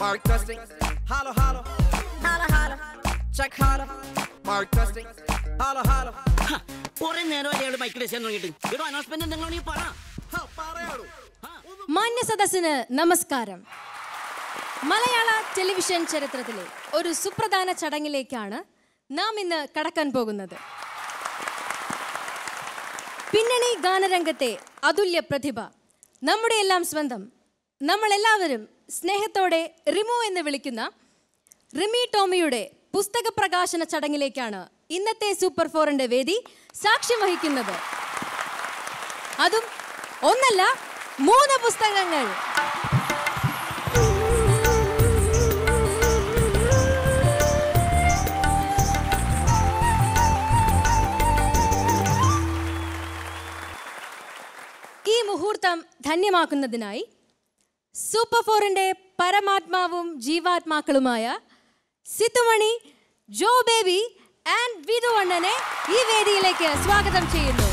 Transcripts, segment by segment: Mark Dusting, holla holla, holla holla, check holla. Mark Dusting, holla holla. Ha! Poor Nero, they have migration on it. You know, announcement in the Lonely Para. Ha! Parayaru. Manya Sadasana, Namaskaram. Malayala Television Cheratratale, Oru Supradana Chadangilekana, Nam in the Katakan Bogunada. Pinani Ganarangate, Adulya Prathiba, Namude Elam Swandam, Namalelavarum, Snehatode, Rimu in the Vilikina, Rimi Tomiude, Pustaka Prakashana Chadangilekana, Innate Super 4 and Vedi, Sakshi Mahikinada. Adum, Onala, Muna Pustakangal. Muhurtam ധന്യമാക്കുന്നതിനായി super 4ന്റെ പരമാത്മാവും ജീവാത്മാക്കളുമായ Sithumani Jo Baby and Vidhu അണ്ണനെ ഈ വേദിയിലേക്ക് സ്വാഗതം ചെയ്യുന്നു.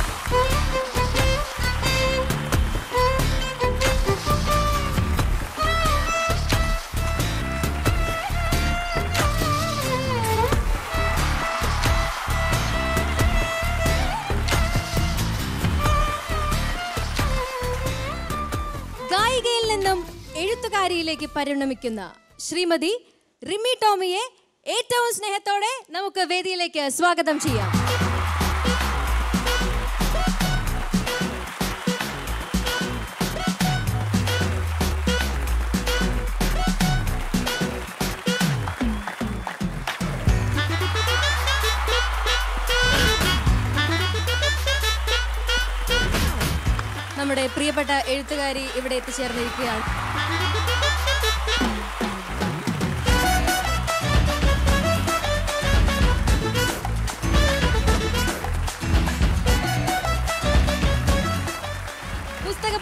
ിലേക്ക് പരിണമിക്കുന്ന ശ്രീമതി റിമി ടോമിയെ ഏറ്റവും സ്നേഹത്തോടെ നമുക്ക് വേദിയിലേക്ക് സ്വാഗതം ചെയ്യാം. നമ്മുടെ പ്രിയപ്പെട്ട എഴുത്തുകാരി ഇവിടെ എത്തിച്ചേർന്നിരിക്കുകയാണ്.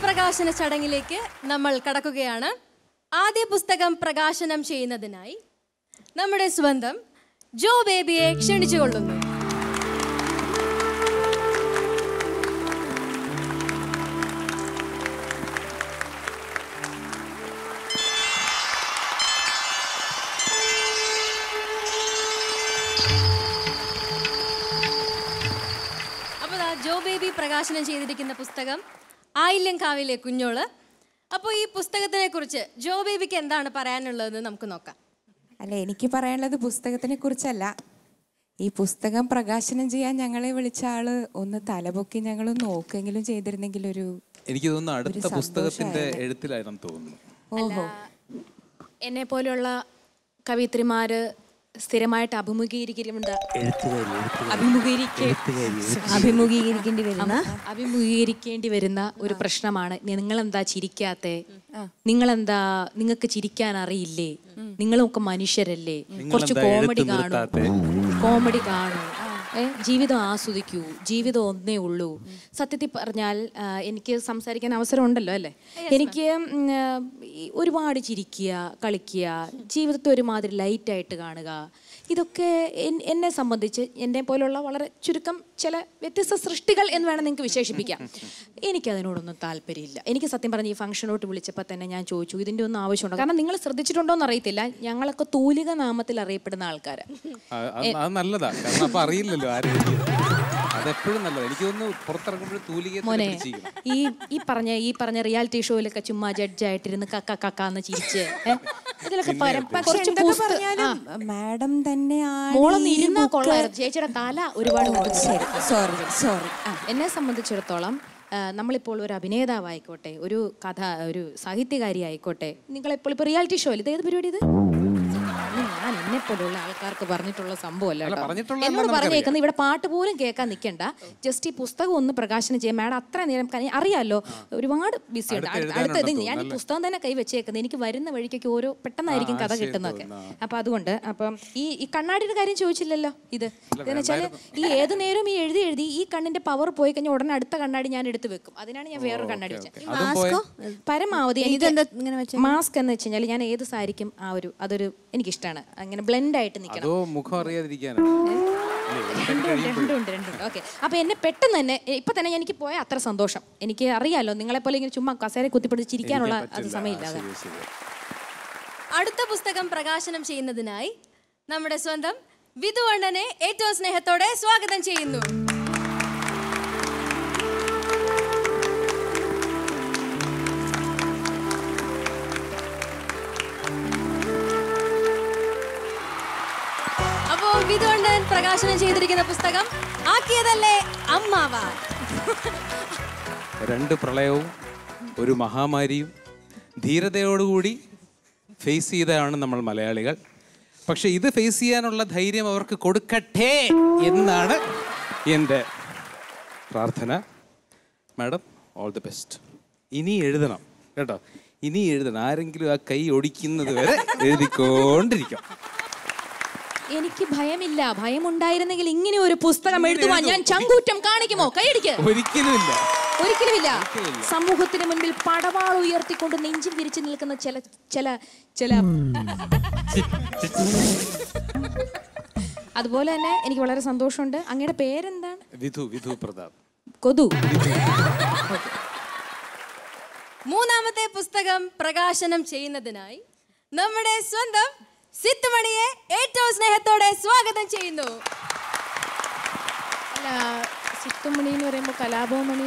പ്രകാശന ചടങ്ങിലേക്ക് നമ്മൾ കടക്കുകയാണ്. ആദ്യ പുസ്തകം പ്രകാശനം ചെയ്യുന്നതിനായി നമ്മുടെ സ്വന്തം ജോ ബേബിയെ ക്ഷണിച്ചുകൊള്ളുന്നു. അപ്പോൾ ജോ ബേബി പ്രകാശനം ചെയ്തിരിക്കുന്ന പുസ്തകം ആയില്ലങ്കാവിലെ കുഞ്ഞോള്. അപ്പോൾ ഈ പുസ്തകത്തിനെ കുറിച്ച് ജോ ബേബിക്ക് എന്താണ് പറയാനുള്ളതെന്ന് നമുക്ക് നോക്കാം. അല്ല, എനിക്ക് പറയാനുള്ളത് പുസ്തകത്തിനെ കുറിച്ചല്ല. ഈ പുസ്തകം പ്രകാശനം ചെയ്യാൻ ഞങ്ങളെ വിളിച്ച ആള് ഒന്ന് തലപൊക്കി ഞങ്ങൾ നോക്കെങ്കിലും ചെയ്തിരുന്നെങ്കിൽ ഒരു, എനിക്ക് തോന്നുന്നു അടുത്ത പുസ്തകത്തിന്റെ എഴുത്തിലായിരുന്നു തോന്നുന്നു. ഓഹോ, എന്നെ പോലെയുള്ള കവിത്രിമാര് സ്ഥിരമായിട്ട് അഭിമുഖീകരിക്കേണ്ടി വരുന്ന ഒരു പ്രശ്നമാണ് നിങ്ങളെന്താ ചിരിക്കാത്തെ, നിങ്ങളെന്താ, നിങ്ങൾക്ക് ചിരിക്കാൻ അറിയില്ലേ, നിങ്ങളൊക്കെ മനുഷ്യരല്ലേ, കുറച്ച് കോമഡി കാണൂ, ജീവിതം ആസ്വദിക്കൂ, ജീവിതം ഒന്നേ ഉള്ളൂ. സത്യത്തിൽ പറഞ്ഞാൽ എനിക്ക് സംസാരിക്കാൻ അവസരം ഉണ്ടല്ലോ അല്ലേ, എനിക്ക് ഒരുപാട് ചിരിക്കുക, കളിക്കുക, ജീവിതത്തെ ഒരുമാതിരി ലൈറ്റായിട്ട് കാണുക, ഇതൊക്കെ എന്നെ സംബന്ധിച്ച്, എന്നെ പോലെയുള്ള വളരെ ചുരുക്കം ചില വ്യത്യസ്ത സൃഷ്ടികൾ എന്ന് വേണം നിങ്ങൾക്ക് വിശേഷിപ്പിക്കാം. എനിക്കതിനോടൊന്നും താല്പര്യമില്ല. എനിക്ക് സത്യം പറഞ്ഞ് ഈ ഫംഗ്ഷനോട്ട് വിളിച്ചപ്പോൾ തന്നെ ഞാൻ ചോദിച്ചു ഇതിൻ്റെ ഒന്നും ആവശ്യമുണ്ടോ, കാരണം നിങ്ങൾ ശ്രദ്ധിച്ചിട്ടുണ്ടോ എന്ന് അറിയത്തില്ല, ഞങ്ങളൊക്കെ തൂലിക നാമത്തിൽ അറിയപ്പെടുന്ന ആൾക്കാരാണ്. മോനെ, ഈ പറഞ്ഞ റിയാലിറ്റി ഷോയിലൊക്കെ ചുമ്മാ ജഡ്ജായിട്ടിരുന്ന് കക്ക കക്കാന്ന് ചിരിച്ച് ഇതിലൊക്കെ മാഡം തന്നെ ഇരുന്നാ കൊള്ളായിരുന്നു. ചേച്ചിയുടെ തല ഒരുപാട്. എന്നെ സംബന്ധിച്ചിടത്തോളം നമ്മളിപ്പോൾ ഒരു അഭിനേതാവായിക്കോട്ടെ, ഒരു കഥ, ഒരു സാഹിത്യകാരി ആയിക്കോട്ടെ, നിങ്ങളിപ്പോൾ ഇപ്പോൾ റിയാലിറ്റി ഷോയിൽ ഇത് ഏത് പരിപാടി, ഇത് എന്നെ പോലെയുള്ള ആൾക്കാർക്ക് പറഞ്ഞിട്ടുള്ള സംഭവമല്ല. എന്നോട് പറഞ്ഞേക്കുന്നത് ഇവിടെ പാട്ട് പോലും കേൾക്കാൻ നിൽക്കണ്ട, ജസ്റ്റ് ഈ പുസ്തകം ഒന്ന് പ്രകാശനം ചെയ്യാൻ മാഡം അത്ര നേരം, അറിയാമല്ലോ ഒരുപാട് ബിസി ഉണ്ട്. അടുത്തത് ഞാൻ ഈ പുസ്തകം തന്നെ കൈവച്ചേക്കുന്നത്, എനിക്ക് വരുന്ന വഴിക്കൊക്കെ ഓരോ പെട്ടെന്നായിരിക്കും കഥ കിട്ടുന്നതൊക്കെ. അപ്പം അതുകൊണ്ട് അപ്പം ഈ കണ്ണാടിയുടെ കാര്യം ചോദിച്ചില്ലല്ലോ. ഇതെന്ന് വെച്ചാൽ ഈ ഏത് നേരവും ഈ എഴുതി ഈ കണ്ണിന്റെ പവർ പോയി കഴിഞ്ഞാൽ ഉടനെ അടുത്ത കണ്ണാടി ഞാൻ എടുത്ത് വെക്കും. അതിനാണ് ഞാൻ വേറൊരു കണ്ണാടി വെച്ചത്. പരമാവധി മാസ്ക് എന്ന് വെച്ച് കഴിഞ്ഞാൽ ഞാൻ ഏത് സാരിക്കും ആ ഒരു അതൊരു എനിക്കിഷ്ടമാണ്, അങ്ങനെ ബ്ലെൻഡ് ആയിട്ട് നിൽക്കണം. ഓക്കെ, അപ്പൊ എന്നെ പെട്ടെന്ന് തന്നെ ഇപ്പൊ തന്നെ എനിക്ക് പോയ അത്ര സന്തോഷം. എനിക്ക് അറിയാലോ നിങ്ങളെപ്പോലെ ഇങ്ങനെ ചുമ്മാ കസേര കുത്തിപ്പിടിച്ചിരിക്കാനുള്ള അത് സമയമില്ലാതെ. അടുത്ത പുസ്തകം പ്രകാശനം ചെയ്യുന്നതിനായി നമ്മുടെ സ്വന്തം വിധു അണ്ണനെ ഏറ്റവും സ്നേഹത്തോടെ സ്വാഗതം ചെയ്യുന്നു. അപ്പോൾ വിധു അണ്ണൻ പ്രകാശനം ചെയ്തിരിക്കുന്ന പുസ്തകം ആക്കിയതല്ലേ അമ്മാവ. രണ്ട് പ്രളയവും ഒരു മഹാമാരിയും ധീരതയോടുകൂടി ഫേസ് ചെയ്തതാണ് നമ്മൾ മലയാളികൾ. പക്ഷെ ഇത് ഫേസ് ചെയ്യാനുള്ള ധൈര്യം അവർക്ക് കൊടുക്കട്ടെ എന്നാണ് എൻ്റെ പ്രാർത്ഥന. Madam, all the best. ഇനി എഴുതണം കേട്ടോ, ഇനി എഴുതണം. ആരെങ്കിലും ആ കൈ ഒടിക്കുന്നത് വരെ എഴുതിക്കൊണ്ടിരിക്കാം. എനിക്ക് ഭയമില്ല. ഭയമുണ്ടായിരുന്നെങ്കിൽ ഇങ്ങനെ ഒരു പുസ്തകം എഴുതുവാൻ ഞാൻ ചങ്കൂറ്റം കാണിക്കുമോ? കൈയടിക്ക്. ഒരിക്കലുമില്ല, ഒരിക്കലുമില്ല. സമൂഹത്തിന് മുൻപിൽ പടവാൾ ഉയർത്തിക്കൊണ്ട് നെഞ്ചും വിരിച്ചു നിൽക്കുന്ന ചില ചില ചില അതുപോലെ തന്നെ എനിക്ക് വളരെ സന്തോഷമുണ്ട്. അങ്ങയുടെ പേരെന്താണ്? വിധു. വിധു പ്രതാപ്. കൊതു. മൂന്നാമത്തെ പുസ്തകം പ്രകാശനം ചെയ്യുന്നതിനായി നമ്മുടെ സ്വന്തം സിത്തുമണിയെ ഏറ്റവും സ്നേഹത്തോടെ സ്വാഗതം ചെയ്യുന്നു. സിത്തുമണി എന്ന് പറയുമ്പോൾ കലാഭവമണി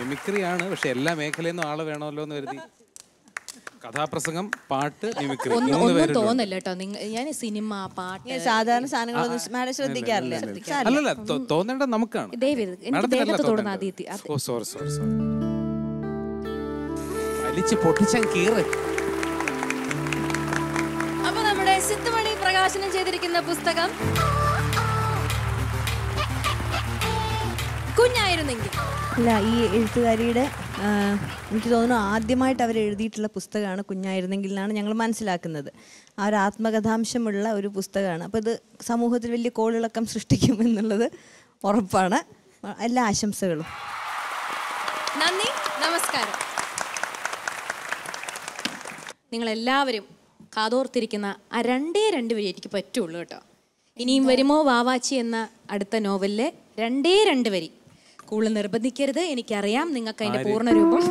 മിമിക്രിയാണ്. പക്ഷെ എല്ലാ മേഖലയിൽ ആള് വേണമല്ലോ എന്ന് കരുതി കഥാപ്രസംഗം, പാട്ട്, മിമിക്രി ഒന്നും തോന്നില്ല കേട്ടോ. ഞാൻ സിനിമ, പാട്ട്, സാധാരണ സാധനങ്ങളൊന്നും ശ്രദ്ധിക്കാറില്ല. അല്ലല്ല, തോന്നേണ്ട നമുക്കാണ്. അപ്പൊ നമ്മുടെ സിത്തുമണി പ്രകാശനം ചെയ്തിരിക്കുന്ന പുസ്തകം കുഞ്ഞായിരുന്നെങ്കിൽ അല്ല, ഈ എഴുത്തുകാരിയുടെ എനിക്ക് തോന്നുന്നു ആദ്യമായിട്ട് അവർ എഴുതിയിട്ടുള്ള പുസ്തകമാണ് കുഞ്ഞായിരുന്നെങ്കിൽ എന്നാണ് ഞങ്ങൾ മനസ്സിലാക്കുന്നത്. ആ ഒരു ആത്മകഥാംശമുള്ള ഒരു പുസ്തകമാണ്. അപ്പോൾ ഇത് സമൂഹത്തിൽ വലിയ കോളിളക്കം സൃഷ്ടിക്കും എന്നുള്ളത് ഉറപ്പാണ്. എല്ലാ ആശംസകളും. നന്ദി, നമസ്കാരം. നിങ്ങളെല്ലാവരും കാതോർത്തിരിക്കുന്ന ആ രണ്ടേ വരി എനിക്ക് പറ്റുള്ളൂ കേട്ടോ. ഇനിയും വരുമോ വാവാച്ചി എന്ന അടുത്ത നോവലിലെ രണ്ടേ വരി. കൂടുതൽ നിർബന്ധിക്കരുത്. എനിക്കറിയാം നിങ്ങൾക്ക് അതിൻ്റെ പൂർണ്ണരൂപം,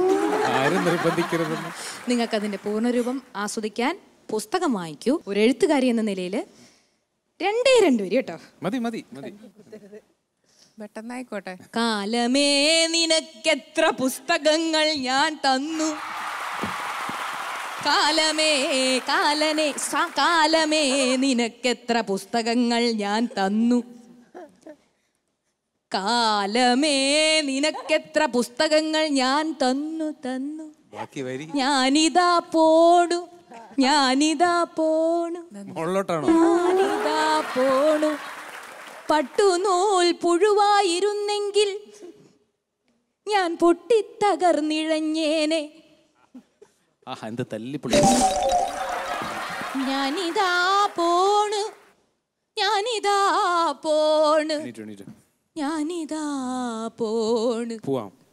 നിങ്ങൾക്ക് അതിൻ്റെ പൂർണ്ണരൂപം ആസ്വദിക്കാൻ പുസ്തകം വാങ്ങിക്കൂ. ഒരു എഴുത്തുകാരി എന്ന നിലയിൽ രണ്ടേ വരി കേട്ടോ. പെട്ടെന്നായിക്കോട്ടെ. കാലമേ നിനക്കെത്ര പുസ്തകങ്ങൾ ഞാൻ തന്നു, കാലമേ കാലനെ കാലമേ നിനക്കെത്ര പുസ്തകങ്ങൾ ഞാൻ തന്നു, കാലമേ നിനക്കെത്ര പുസ്തകങ്ങൾ ഞാൻ തന്നു തന്നു, ഞാനിതാ പോണു ഞാനിതാ പോണു ഞാനിതാ പോണു, പട്ടുനൂൽ പുഴുവായിരുന്നെങ്കിൽ ഞാൻ പൊട്ടിത്തകർന്നിഴഞ്ഞേനെ, ഞാനിതാ പോണു ഞാനിതാ പോണു ഞാനിതാ പോണു.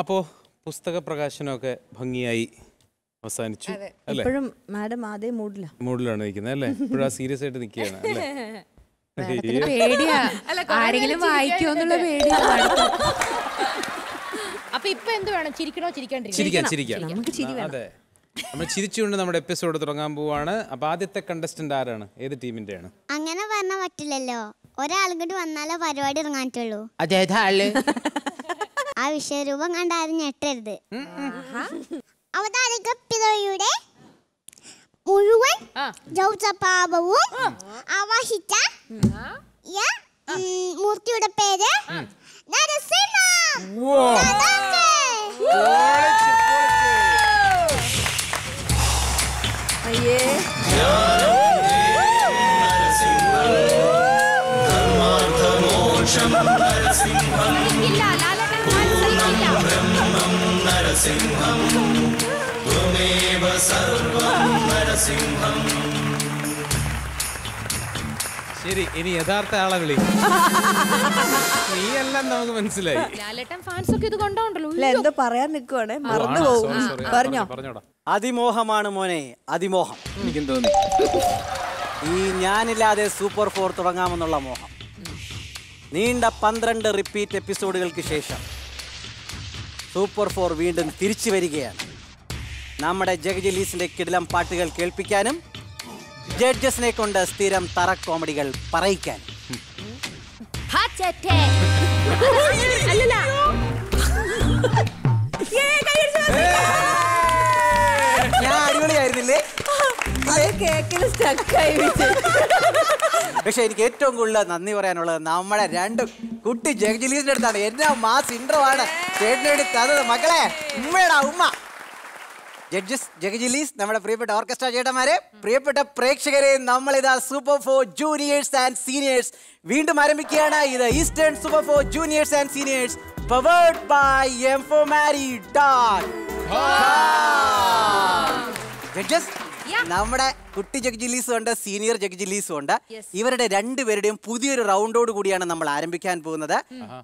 അപ്പോൾ പുസ്തക പ്രകാശനമൊക്കെ ഭംഗിയായി അവസാനിച്ചു. ഇപ്പോഴും മാഡം അതേ മൂഡിലാണ് നിൽക്കുന്നത് അല്ലേ? ഇപ്പോഴും സീരിയസ് ആയിട്ട് നിൽക്കുകയാണ്. അപ്പൊ ഇപ്പൊ എന്ത് വേണം? ചിരിക്കണോ? ചിരിക്കാണ്ടിരിക്കണം. നമുക്ക് ചിരി വേണം. അതെ, നമ്മൾ ചിരിച്ചുകൊണ്ട് നമ്മുടെ എപ്പിസോഡ് തുടങ്ങാൻ പോവാണ്. അപ്പൊ ആദ്യത്തെ കണ്ടസ്റ്റന്റ് ആരാണ്? ഏത് ടീമിന്റെ ആണ്? അങ്ങനെ പറഞ്ഞാൽ പറ്റില്ലല്ലോ, ഒരാളും കൂടി വന്നാലേ പരിപാടി ഇറങ്ങാറ്റുള്ളൂ. അതേതാള്? ആ വിഷയരൂപം കണ്ടാരും ഞെട്ടരുത്. അവതാരിക പിതായുടെ മുഴുവൻ ജൗചപാപവും ആവാഹിച്ച മൂർത്തിയുടെ പേര് നരസിംഹ. நரசிம்ஹம் துமேவ சர்வம் நரசிம்ஹம். ശരി, ഇനി യഥാർത്ഥ ആളെ വിളി. നീ എല്ലാം നമുക്ക് മനസ്സിലായി. ലാലേട്ടൻ ഫാൻസ് ഒക്കെ ഇത് കൊണ്ടോണ്ടല്ലോ. ഇല്ല, എന്താ പറയാൻ നിൽക്കുവാണേ, മറന്നു പോകും. പറഞ്ഞോ. അതിമോഹമാണ് മോനെ, അതിമോഹം. എനിക്കും തോന്നി. ഈ ഞാനില്ലാതെ സൂപ്പർ 4 തുടങ്ങാമെന്നുള്ള മോഹം. നീണ്ട 12 റിപ്പീറ്റ് എപ്പിസോഡുകൾക്ക് ശേഷം സൂപ്പർ 4 വീണ്ടും തിരിച്ചു വരികയാണ്. നമ്മുടെ ജഗജലീസിന്റെ കിടിലം പാട്ടുകൾ കേൾപ്പിക്കാനും ജഡ്ജസിനെ കൊണ്ട് സ്ഥിരം തറ കോമഡികൾ പറയിക്കാൻ. പക്ഷെ എനിക്ക് ഏറ്റവും കൂടുതൽ നന്ദി പറയാനുള്ളത് നമ്മുടെ രണ്ട് കുട്ടി ജഗജലീസിന്റെ അടുത്താണ്. എന്നാ മാസ് ഇൻട്രോ ആണ് ചേട്ടനോട് തന്നത് മക്കളെ. ഉമ്മയുടെ ഉമ്മ ജഡ്ജസ് ജഗജലീസ്, നമ്മുടെ പ്രിയപ്പെട്ട ഓർക്കസ്ട്ര ചേട്ടന്മാരെ, പ്രിയപ്പെട്ട പ്രേക്ഷകരെ, നമ്മളിതാ സൂപ്പർ 4 ജൂനിയേഴ്സ് ആൻഡ് സീനിയേഴ്സ് വീണ്ടും ആരംഭിക്കുകയാണ്. ഇത് Eastern super 4 juniors and seniors powered by M4Mari.com. Judges, നമ്മുടെ കുട്ടി ജഗജലീസും ഉണ്ട്, സീനിയർ ജഗജലീസും ഉണ്ട്. ഇവരുടെ രണ്ടുപേരുടെയും പുതിയൊരു റൗണ്ടോട് കൂടിയാണ് നമ്മൾ ആരംഭിക്കാൻ പോകുന്നത്.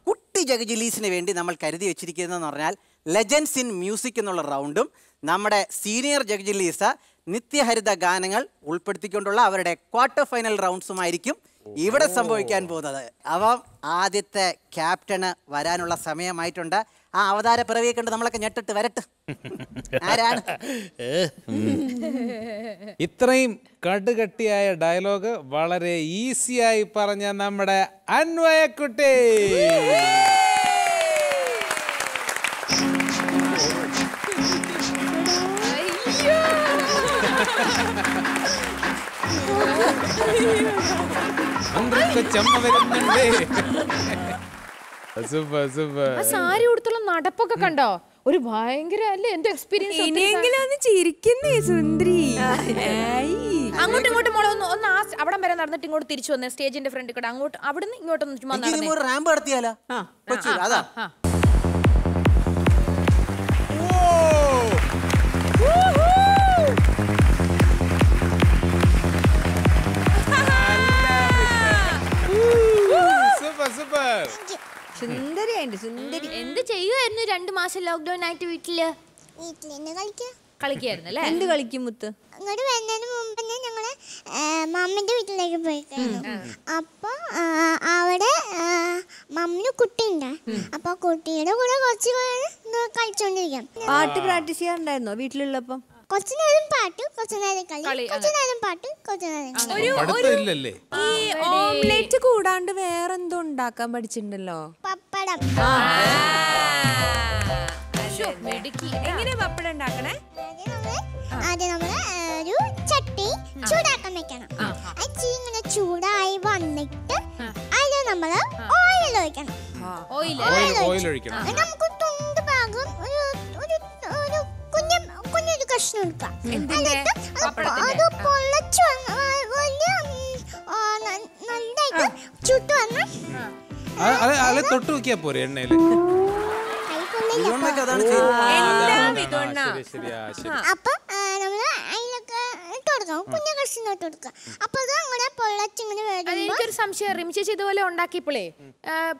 കുട്ടി ജഗജലീസിന് വേണ്ടി നമ്മൾ കരുതി വെച്ചിരിക്കുന്നതെന്ന് പറഞ്ഞാൽ ലെജൻസ് ഇൻ മ്യൂസിക് എന്നുള്ള റൗണ്ടും നമ്മുടെ സീനിയർ ജഗജലീസ നിത്യഹരിത ഗാനങ്ങൾ ഉൾപ്പെടുത്തിക്കൊണ്ടുള്ള അവരുടെ ക്വാർട്ടർ ഫൈനൽ റൗണ്ട്സുമായിരിക്കും ഇവിടെ സംഭവിക്കാൻ പോകുന്നത്. അപ്പം ആദ്യത്തെ ക്യാപ്റ്റന് വരാനുള്ള സമയമായിട്ടുണ്ട്. ആ അവതാര പിറവിയെ കണ്ട് നമ്മളൊക്കെ ഞെട്ടിട്ട് വരട്ടെ. ആരാണ്? ഇത്രയും കടുകട്ടിയായ ഡയലോഗ് വളരെ ഈസിയായി പറഞ്ഞ നമ്മുടെ അൻവയക്കുട്ടി. നടപ്പൊക്കെ കണ്ടോ? ഒരു ഭയങ്കര അല്ലേ എന്തോ എക്സ്പീരിയൻസ്. ഇനിയെങ്കിലും ചിരിക്കുന്നേ സുന്ദരി. അങ്ങോട്ടും ഇങ്ങോട്ടും മോളെ ഒന്ന് ആ അവിടം വരെ നടന്നിട്ട് ഇങ്ങോട്ട് തിരിച്ചു വന്നേ. സ്റ്റേജിന്റെ ഫ്രണ്ട് കൂടെ അങ്ങോട്ട് അവിടുന്ന് ഇങ്ങോട്ടൊന്ന് റാമ്പ് നടത്തിയാലോ? അതാ എന്ത് ചെയ്യുമായിരുന്നു 2 മാസം ലോക്ക്ഡൌൺ ആയിട്ട്? വീട്ടില് കളിക്കായിരുന്നു. എന്ത് കളിക്കും മുത്ത്? അങ്ങോട്ട് വരുന്നതിന് മുമ്പ് ഞങ്ങള് മമ്മിന്റെ വീട്ടിലേക്ക് പോയിരുന്നു. അപ്പൊ അവിടെ മമ്മിന് കുട്ടിയുണ്ട്. അപ്പൊ കുട്ടിയുടെ കൂടെ കുറച്ച് കളിച്ചോണ്ടിരിക്കാം. പാട്ട് പ്രാക്ടീസ് ചെയ്യാറുണ്ടായിരുന്നോ വീട്ടിലുള്ളപ്പം? കുറച്ചു നേരം പാട്ട്, കുറച്ചു നേരം കളി, കുറച്ചു നേരം പാട്ട്, കുറച്ചു നേരം. ഈ ഓംലെറ്റ് കൂടാണ്ട് വേറെന്തോ ഉണ്ടാക്കാൻ പഠിച്ചിട്ടുണ്ടല്ലോ. പപ്പടം. എങ്ങനെ പപ്പടം ഉണ്ടാക്കണേ? ആദ്യം നമ്മള് ഒരു ചട്ടി ചൂടാക്കാൻ വെക്കണം. ഇങ്ങനെ ചൂടായി വന്നിട്ട് അതിൽ നമ്മള് ഓയിൽ ഒഴിക്കണം. നമുക്ക് തുണ്ട് ഭാഗം ഇതുപോലെ ഉണ്ടാക്കിയപ്പോളേ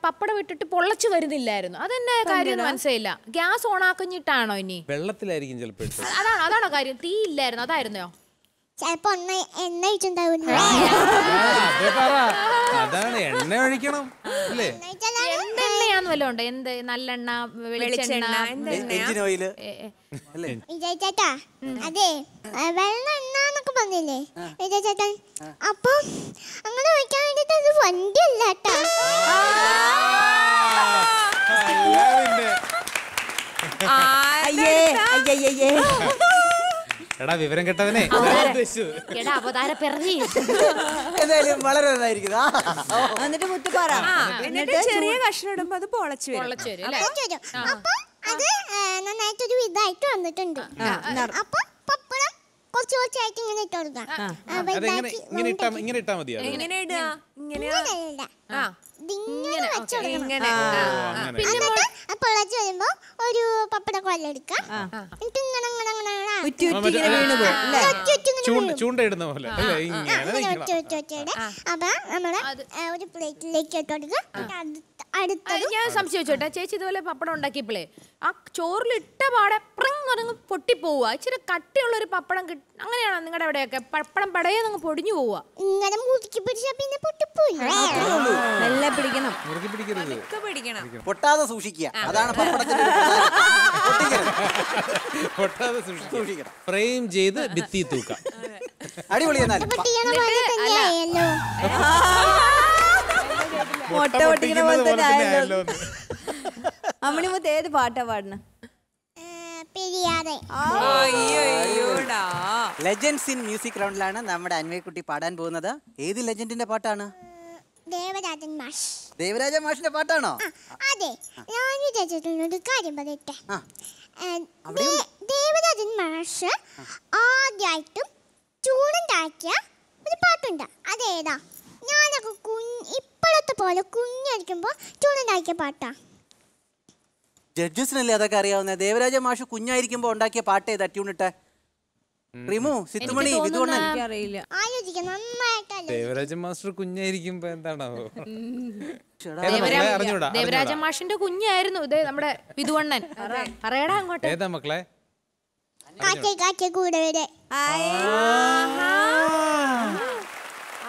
പപ്പടം ഇട്ടിട്ട് പൊള്ളച്ചു വരുന്നില്ലായിരുന്നു. അതെന്നെ കാര്യം മനസ്സിലായില്ല. ഗ്യാസ് ഓൺ ആക്കിഞ്ഞിട്ടാണോ? ഇനി വെള്ളത്തിലായിരിക്കും ചിലപ്പോ. അതാണ് അതാണോ കാര്യം? തീ ഇല്ലായിരുന്നു, അതായിരുന്നോ? ചിലപ്പോ എണ്ണ ഒഴിക്കണം. ുണ്ട് എന്ത് നല്ലെണ്ണ, വെളിച്ചെണ്ണ, വിജയ് ചേട്ടാ. അതെ, വെള്ളെണ്ണ എന്നൊക്കെ പറഞ്ഞില്ലേ വിജയ് ചേട്ടൻ. അപ്പൊ അങ്ങനെ ഒഴിക്കാൻ വേണ്ടിട്ട് അത് വണ്ടിയല്ല കേട്ടാ. എടാ വിവരം കേട്ടവനെ. എന്തായാലും വളരെ നന്നായിരിക്കും. എന്നിട്ട് മുത്ത് പറ. എന്നിട്ട് ചെറിയ കഷ്ണം ഇടുമ്പോ അത് പൊളച്ചു വരും. അപ്പൊ അത് നന്നായിട്ടൊരു ഇതായിട്ട് വന്നിട്ടുണ്ട്. അപ്പൊ പപ്പടം കുറച്ച് കുറച്ചായിട്ട് ഇങ്ങനെ ഇട്ട് കൊടുക്കാം. ഇങ്ങനെ ഇട്ടാ മതിയോ? ഇങ്ങനെ ഇടുക, ഇങ്ങനെ വെച്ചു കൊടുക്കണം. പൊളച്ച് വരുമ്പോൾ ഒരു പപ്പടക്കോല എടുക്കാം, എന്നിട്ട് അപ്പം നമ്മള് ഒരു പ്ലേറ്റിലേക്ക് ഇട്ടോടുക്കുക. ഞാൻ സംശയിച്ചോട്ടെ ചേച്ചി, ഇതുപോലെ പപ്പടം ഉണ്ടാക്കിയപ്പോഴേ ആ ചോറിലിട്ട പാടെ പ്രങ്ങ് പൊട്ടിപ്പോവുക. ഇച്ചിരി കട്ടിയുള്ള ഒരു പപ്പടം കിട്ടും. അങ്ങനെയാണോ നിങ്ങളുടെ അവിടെയൊക്കെ പപ്പടം പടയെ നിങ്ങൾ പൊടിഞ്ഞു പോവുക? പൊട്ടാതെ സൂക്ഷിക്കുക, അതാണ് ഫ്രെയിം ചെയ്ത് ഭിത്തി തൂക്കാം. അടിപൊളി. അമ്മണിമുത്ത് ഏത് പാട്ടാ പാടുന്ന? ലെജൻഡ്സ് ഇൻ മ്യൂസിക് റൗണ്ടിലാണ് നമ്മുടെ അൻവയക്കുട്ടി പാടാൻ പോകുന്നത്. ഏത് ലെജൻഡിന്റെ പാട്ടാണ്? ദേവരാജൻ മാഷ്. ദേവരാജൻ മാഷിന്റെ പാട്ടാണോ? അതെ. ഞാൻ വിചാരിച്ചിട്ടുള്ളൊരു കാര്യം പറയട്ടെ, ദേവരാജൻ മാഷ് ആദ്യമായിട്ടും സ്റ്റുഡന്റ് ആക്കിയ ഒരു പാട്ടുണ്ട്. അതേതാ? ഞാനൊക്കെ ഇപ്പോഴത്തെ പോലെ കുഞ്ഞായിരിക്കുമ്പോൾ ചൂടുണ്ടാക്കിയ പാട്ടാ. ജഡ്ജസിനല്ലേ അതൊക്കെ അറിയാവുന്ന? ദേവരാജ മാഷ് കുഞ്ഞായിരിക്കുമ്പോ ഉണ്ടാക്കിയ പാട്ട് ഏതാ? ട്യൂണിട്ട് റിമു, സിത്തുമണി, അറിയില്ല. ദേവരാജ മാസ്റ്റർ കുഞ്ഞായിരിക്കുമ്പോ എന്താണാവോ? ദേവരാജ മാഷിന്റെ കുഞ്ഞായിരുന്നു ഇതേ നമ്മുടെ വിധുവണ്ണൻ. പറയടാ അങ്ങോട്ട്, ഏതാ മക്കളെ?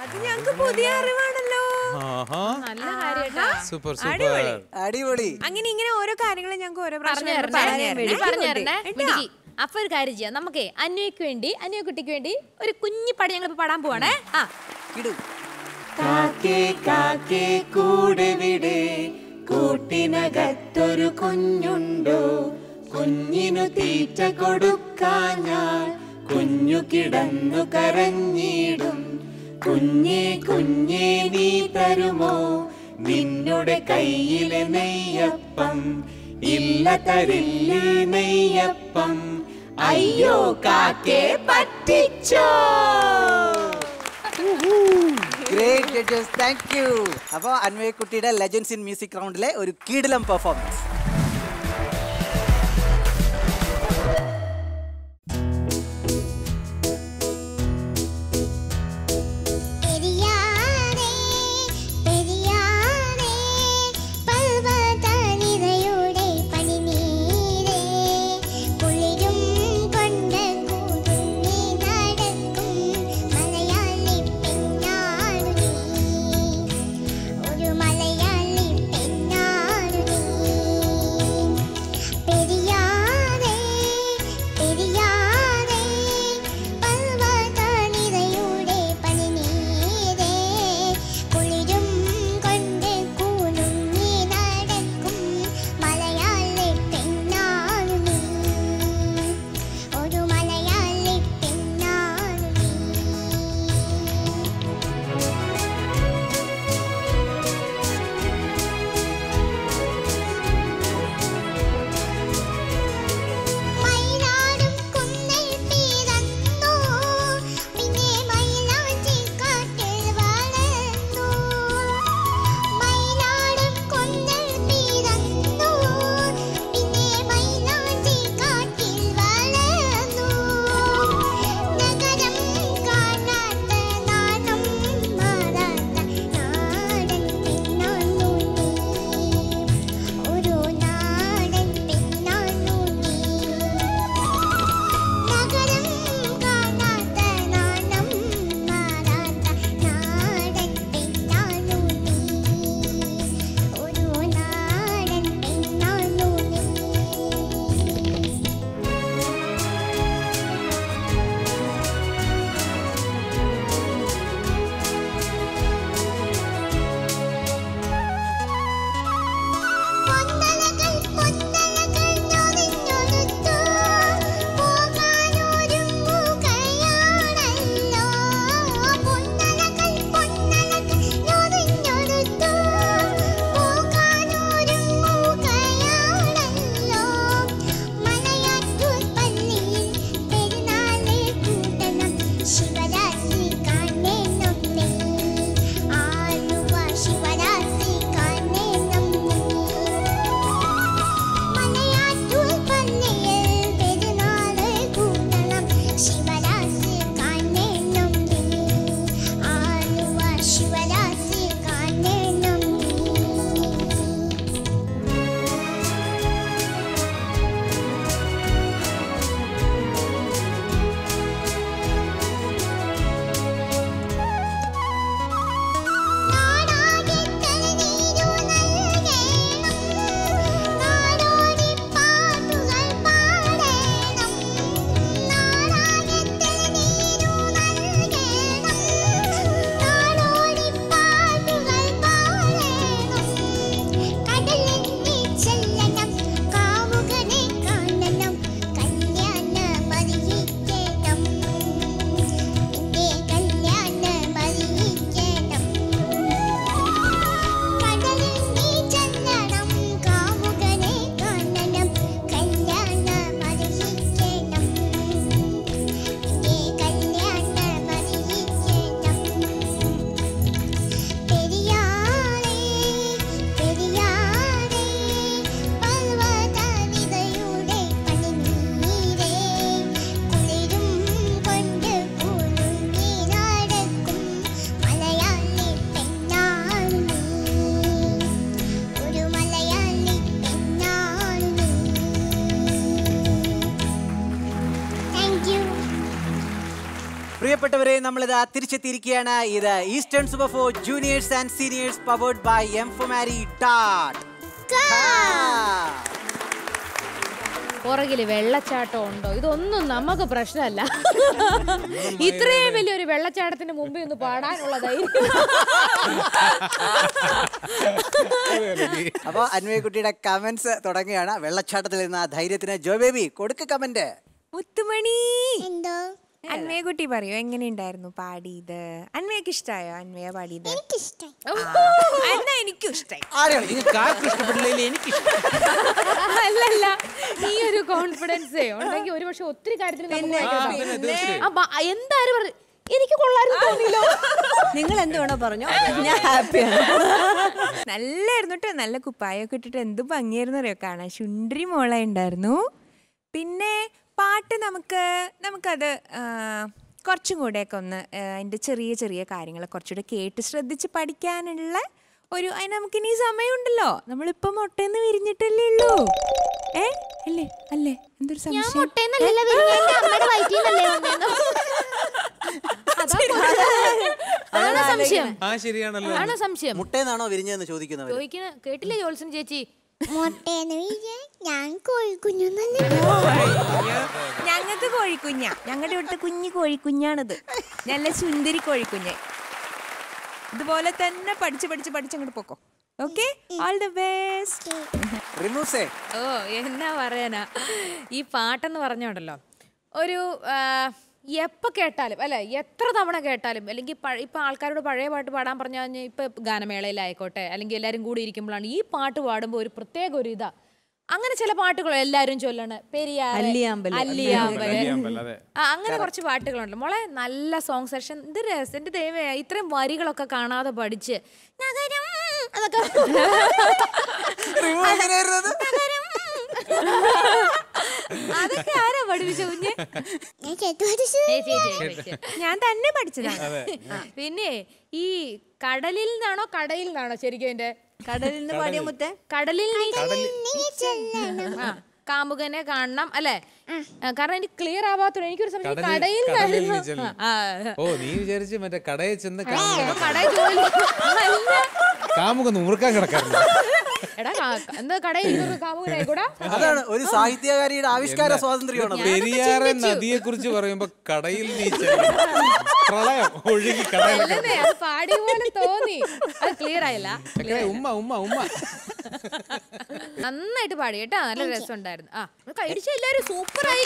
അങ്ങനെ ഇങ്ങനെ ഓരോ കാര്യങ്ങളും ഞങ്ങൾക്ക് ഓരോ പ്രാവശ്യം. അപ്പൊ ഒരു കാര്യം ചെയ്യാം, നമുക്കേ അന്വയ്ക്ക് വേണ്ടി, അന്വയ കുട്ടിക്ക് വേണ്ടി ഒരു കുഞ്ഞു പടം ഞങ്ങൾ പാടാൻ പോവാണേ. ആ ഇടൂ. കാക്കേ കാക്കേ കൂടെവിടെ, കൂട്ടിനകത്തൊരു കുഞ്ഞുണ്ടോ? കുഞ്ഞിനു തീറ്റ കൊടുക്കാൻ ഞാൻ കുഞ്ഞു കിടന്നു കരഞ്ഞിടും. കുഞ്ഞേ കുഞ്ഞേ നീ തരുമോ നിന്നുടെ കയ്യിലെ നെയ്യപ്പം? ഇല്ല തരില്ലേ നെയ്യപ്പം, അയ്യോ കാക്കേ പറ്റിച്ചോ. Thank you. അപ്പോൾ അൻവയക്കുട്ടിയുടെ ലെജൻഡ്സ് ഇൻ മ്യൂസിക് റൗണ്ടിലെ ഒരു കിടിലം പെർഫോമൻസ്. പ്രിയപ്പെട്ടവരെ, നമ്മളിതാ തിരിച്ചെത്തിയിരിക്കുകയാണ്. ഇത് Eastern super 4 juniors and seniors powered by M4Mari.com. പുറകില് വെള്ളച്ചാട്ടം ഉണ്ടോ? ഇതൊന്നും നമുക്ക് പ്രശ്നമല്ല. ഇത്രയും വലിയൊരു വെള്ളച്ചാട്ടത്തിന് മുമ്പിൽ ഒന്ന് പാടാനുള്ളതായി. അപ്പൊ അന്വയക്കുട്ടിയുടെ കമന്റ്സ് തുടങ്ങുകയാണ്. വെള്ളച്ചാട്ടത്തിൽ നിന്ന് ആ ധൈര്യത്തിന് ജോ ബേബി കൊടുക്ക കമന്റ്. മുത്തുമണി അന്വയക്കുട്ടി പറയൂ, എങ്ങനെയുണ്ടായിരുന്നു പാടിയത്? അന്വയക്ക് ഇഷ്ടായോ അന്വയ പാടിയത്? എന്നാ എനിക്കും ഇഷ്ടായി. അല്ലല്ല, ഈ ഒരു കോൺഫിഡൻസ് ഉണ്ടെങ്കിൽ ഒരു പക്ഷെ ഒത്തിരി കാര്യത്തിന് എന്തായാലും പറഞ്ഞു എനിക്ക് കൊള്ളാമായിരുന്നല്ലോ. നിങ്ങൾ എന്തുവേണോ പറഞ്ഞോ, ഞാൻ ഹാപ്പിയാണ്. നല്ലായിരുന്നു കേട്ടോ, നല്ല കുപ്പായൊക്കെ ഇട്ടിട്ട് എന്ത് ഭംഗിയായിരുന്നു അറിയോ കാണാൻ. ശുണ്ട്രി മോളെ ഉണ്ടായിരുന്നു. പിന്നെ പാട്ട് നമുക്കത് കുറച്ചും കൂടെയൊക്കെ ഒന്ന് അതിൻ്റെ ചെറിയ ചെറിയ കാര്യങ്ങൾ കുറച്ചുകൂടെ കേട്ട് ശ്രദ്ധിച്ച് പഠിക്കാനുള്ള ഒരു അതിന് നമുക്കിനി സമയമുണ്ടല്ലോ. നമ്മളിപ്പം മുട്ടേന്ന് വിരിഞ്ഞിട്ടല്ലേ ഉള്ളൂ. ഏ അല്ലേ അല്ലേ എന്തൊരു സംശയം. മുട്ടേന്നാണോ വിരിഞ്ഞതെന്ന് ചോദിക്കുന്നത് കേട്ടില്ലേ ജോത്സൻ ചേച്ചി? ഞങ്ങൾക്ക് കോഴിക്കുഞ്ഞ, ഞങ്ങളുടെ ഇവിടുത്തെ കുഞ്ഞു കോഴിക്കുഞ്ഞാണിത്. നല്ല സുന്ദരി കോഴിക്കുഞ്ഞ്. ഇതുപോലെ തന്നെ പഠിച്ച് പഠിച്ച് പഠിച്ചങ്ങോട്ട് പോക്കോ. Okay, all the best. ഓ എന്നാ പറയാനാ, ഈ പാട്ടെന്ന് പറഞ്ഞോണ്ടല്ലോ ഒരു എപ്പോൾ കേട്ടാലും അല്ല എത്ര തവണ കേട്ടാലും, അല്ലെങ്കിൽ ഇപ്പം ആൾക്കാരോട് പഴയ പാട്ട് പാടാൻ പറഞ്ഞു കഴിഞ്ഞാൽ ഇപ്പം ഗാനമേളയിലായിക്കോട്ടെ അല്ലെങ്കിൽ എല്ലാവരും കൂടി ഇരിക്കുമ്പോഴാണ് ഈ പാട്ട് പാടുമ്പോൾ ഒരു പ്രത്യേക ഒരു ഇതാ. അങ്ങനെ ചില പാട്ടുകൾ എല്ലാവരും ചൊല്ലണ് പെരിയാമ്പൽ അല്ലിയാമ്പൽ അങ്ങനെ കുറച്ച് പാട്ടുകളുണ്ട് മോളെ. നല്ല സോങ് സെക്ഷൻ. ഇത് രസം. എൻ്റെ ദൈവമേ, ഇത്രയും വരികളൊക്കെ കാണാതെ പഠിച്ച് നഗരം അതൊക്കെ ആരാ പഠിപ്പിച്ച കുഞ്ഞ്? ഞാൻ തന്നെ പഠിച്ചതാണ്. പിന്നെ ഈ കടലിൽ നിന്നാണോ കടയിൽ നിന്നാണോ ശരിക്കും എന്റെ കടലിൽ നിന്ന് പാടിയ മുത്തേ? കടലിൽ കാമുകനെ കാണണം അല്ലേ? കാരണം എനിക്ക് ക്ലിയർ ആവാത്ത എനിക്കൊരു സമയത്ത് കടയിൽ അതാണ് ഒരു സാഹിത്യകാരിയുടെ ആവിഷ്കാര സ്വാതന്ത്ര്യമാണ്. പെരിയാർ നദിയെ കുറിച്ച് പറയുമ്പോ കടയിൽ പാടിയ പോലെ തോന്നി. അത് ക്ലിയർ ആയില്ല. ഉമ്മ ഉമ്മ ഉമ്മ നന്നായിട്ട് പാടി കേട്ടാ, നല്ല രസമുണ്ടായിരുന്നു. ആ കഴിച്ച എല്ലാരും സൂപ്പറായി.